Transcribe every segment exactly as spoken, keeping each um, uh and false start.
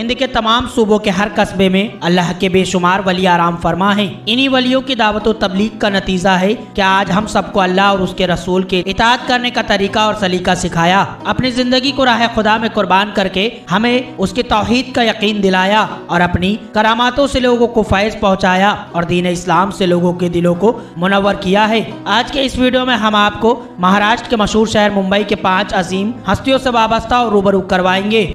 हिंद के तमाम सूबों के हर कस्बे में अल्लाह के बेशुमार वली आराम फरमा है। इन्हीं वलियों की दावत और तबलीग का नतीजा है कि आज हम सबको अल्लाह और उसके रसूल के इताअत करने का तरीका और सलीका सिखाया, अपनी जिंदगी को राह खुदा में कुर्बान करके हमें उसकी तौहीद का यकीन दिलाया और अपनी करामातों से लोगों को फैज़ पहुँचाया और दीन इस्लाम से लोगों के दिलों को मुनव्वर किया है। आज के इस वीडियो में हम आपको महाराष्ट्र के मशहूर शहर मुंबई के पाँच अजीम हस्तियों से वाबस्ता और रूबरू करवाएंगे।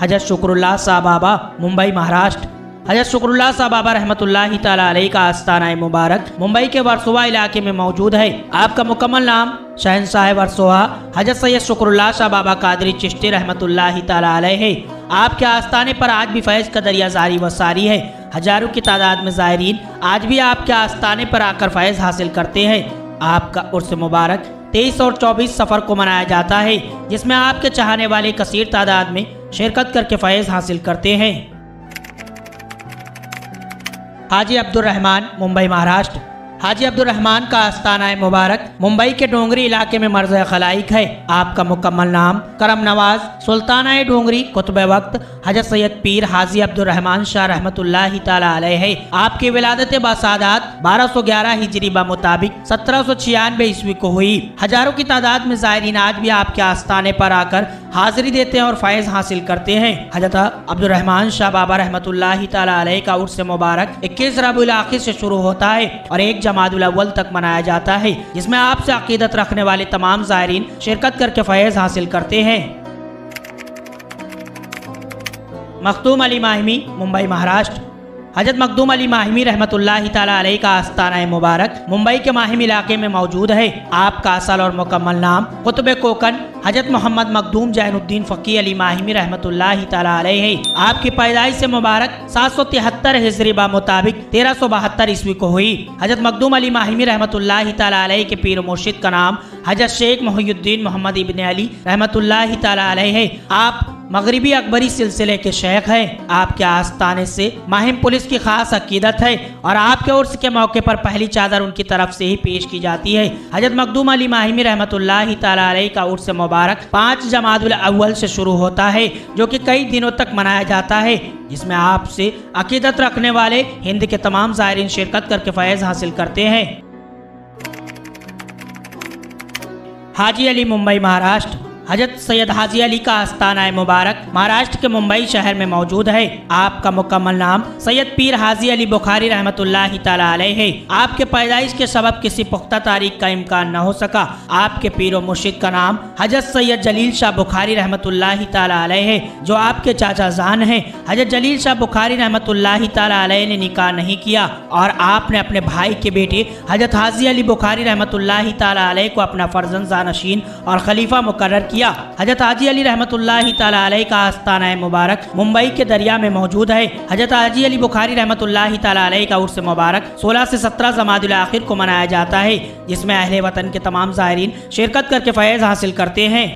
हजरत शुक्रुल्लाह शाह बाबा मुंबई महाराष्ट्र। हजरत शुक्रुल्लाह शाह बाबा रहमतुल्लाही ताला अलैह का आस्थाना मुबारक मुंबई के वर्सोवा इलाके में मौजूद है। आपका मुकम्मल नाम शहंशाह वर्सोवा हजरत सैयद शुक्रुल्लाह शाह बाबा कादरी चिश्ती रहमतुल्लाही ताला अलैह है। आपके आस्थाने पर आज भी फैज़ का दरिया जारी व सारी है। हजारों की तादाद में ज़ायरीन आज भी आपके आस्थाने पर आकर फैज़ हासिल करते हैं। आपका उर्स मुबारक तेईस और चौबीस सफ़र को मनाया जाता है, जिसमें आपके चाहने वाले कसीर तादाद में शिरकत करके फैज़ हासिल करते हैं। हाजी अब्दुल रहमान मुंबई महाराष्ट्र। हाजी अब्दुल रहमान का आस्थाना मुबारक मुंबई के डोंगरी इलाके में मर्ज़ खलाइक है। आपका मुकम्मल नाम करम नवाज सुल्ताना डोंगरी कुतुब वक्त हजरत सैयद पीर हाजी अब्दुल रहमान शाह रहमतुल्लाही ताला अलैह है। आपकी विलादत बासादात बारह सौ ग्यारह हिजरी मुताबिक सत्रह सौ छियानवे ईस्वी को हुई। हजारों की तादाद में ज़ायरीन आज भी आपके आस्थाने पर आकर हाजिरी देते हैं और फैज़ हासिल करते हैं। हजरत अब्दुल रहमान शाह बाबा रहमतुल्लाही ताला अलैह का उर्स मुबारक इक्कीस रबीउल आखिर से शुरू होता है और एक जमादुल अव्वल तक मनाया जाता है, जिसमें आपसे अकीदत रखने वाले तमाम ज़ायरीन शिरकत करके फैज़ हासिल करते हैं। मकदूम अली माहिमी मुंबई महाराष्ट्र। हजरत मकदूम अली माहिमी रहमतुल्लाही ताला अलैह का आस्थाना मुबारक मुंबई के माहिम इलाके में मौजूद है। आपका असल और मुकम्मल नाम कुतुब कोकन हजरत मोहम्मद मखदूम जैनुद्दीन फ़की अली माहिमी रहमतुल्लाही ताला अलैह है। आपकी पैदाइश से मुबारक सात सौ तिहत्तर हिजरी मुताबिक तेरह सौ बहत्तर ईस्वी को हुई। हजरत मखदूम अली माहिमी रहमतुल्लाही ताला अलैह के पीर मुर्शिद का नाम हजरत शेख मोहियुद्दीन मोहम्मद इब्न अली रहमतुल्लाही ताला अलैह है। आप मगरिबी अकबरी सिलसिले के शेख हैं। आपके आस्थाने से माहिम पुलिस की खास अकीदत है और आपके उर्स के मौके पर पहली चादर उनकी तरफ से ही पेश की जाती है। हजरत मखदूम अली माहिमी रहमतुल्लाही ताला अलैह का उर्स मुबारक पाँच जमादुल अव्वल से शुरू होता है, जो कि कई दिनों तक मनाया जाता है, जिसमें आपसे अकीदत रखने वाले हिंद के तमाम ज़ायरीन शिरकत करके फैज़ हासिल करते हैं। हाजी अली मुंबई महाराष्ट्र। हजरत सैयद हाजी अली का आस्थाना मुबारक महाराष्ट्र के मुंबई शहर में मौजूद है। आपका मुकम्मल नाम सैयद पीर हाजी अली बुखारी रहमतुल्लाही ताला अलैह है। आपके पैदाइश के सबब किसी पुख्ता तारीख का इम्कान न हो सका। आपके पीर और मुर्शिद का नाम हजरत सैयद जलील शाह बुखारी रहमतुल्लाही ताला अलैह है, जो आपके चाचा जान है। हजरत जलील शाह बुखारी रहमतुल्लाही ताला अलैह ने निकाह नहीं किया और आपने अपने भाई के बेटे हजरत हाजी अली बुखारी रहमतुल्लाही ताला अलैह को अपना फर्जंद जानशीन और खलीफा मुकर्रर किया। हजरत हाजी अली रहमतुल्लाही ताला अलैह का आस्थाना मुबारक मुंबई के दरिया में मौजूद है। हजरत हाजी अली बुखारी रहमतुल्लाही ताला अलैह का उर्स मुबारक सोलह से सत्रह ज़मादुल आखिर को मनाया जाता है, जिसमें अहले वतन के तमाम ज़ायरीन शिरकत करके फैज़ हासिल करते हैं।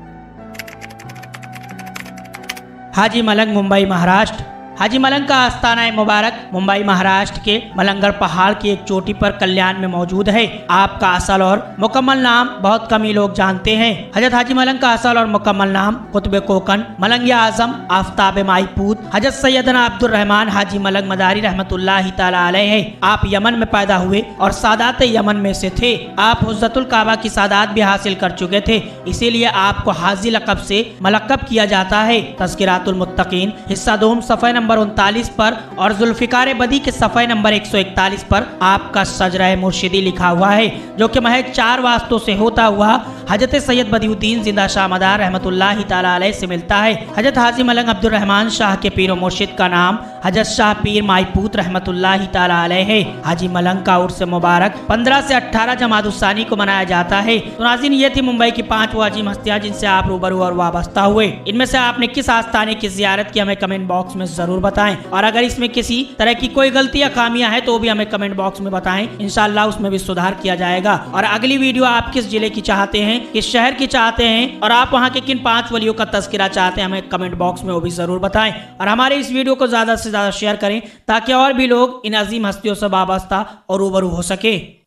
हाजी मलंग मुंबई महाराष्ट्र। हाजी मलंग का आस्थाना मुबारक मुंबई महाराष्ट्र के मलंगर पहाड़ की एक चोटी पर कल्याण में मौजूद है। आपका असल और मुकम्मल नाम बहुत कम ही लोग जानते हैं। हजरत हाजी मलंग का असल और मुकम्मल नाम कुतुब कोकन मलंग आजम आफ्ताब माईपूत हजरत सैयदना अब्दुल रहमान हाजी मलंग मदारी रहमतुल्लाही ताला अलैह है। आप यमन में पैदा हुए और सादात यमन में से थे। आप हुज्जतुल काबा की सादात भी हासिल कर चुके थे, इसीलिए आपको हाजी लकब से मलकब किया जाता है। तज़किरातुल मुत्तकीन हिस्सा दोम सफ़े नंबर उनतालीस पर और जुल्फिकार बदी के सफ़े नंबर एक सौ इकतालीस पर आपका सजराए मुर्शिदी लिखा हुआ है, जो कि महज चार वास्तों से होता हुआ हजरत सैयद बदीउद्दीन जिंदा शाह मदार रहमतुल्लाही ताला अलैह से मिलता है। हजरत हाजी मलंग अब्दुल रहमान शाह के पीर मुर्शिद का नाम हजरत शाह पीर माईपूत रहमतुल्लाही ताला अलैह है। हाजी मलंग का उर्स मुबारक पंद्रह से अठारह जमादुस्सानी को मनाया जाता है। तो नाज़रीन, ये थी मुंबई की पाँच वो अजीम हस्तियाँ जिनसे आप रूबरू और वाबस्ता हुए। इनमें से आपने किस आस्थाने की जियारत की, हमें कमेंट बॉक्स में जरूर बताएं और अगर इसमें किसी तरह की कोई गलती या खामियां हैं तो भी हमें कमेंट बॉक्स में बताएं। इंशाल्लाह उसमें भी सुधार किया जाएगा। और अगली वीडियो आप किस जिले की चाहते हैं, किस शहर की चाहते हैं और आप वहां के किन पांच वलियों का तस्करा चाहते हैं, हमें कमेंट बॉक्स में वो भी जरूर बताएं और हमारे इस वीडियो को ज्यादा से ज्यादा शेयर करें ताकि और भी लोग इन अजीम हस्तियों से वाबस्ता और रूबरू हो सके।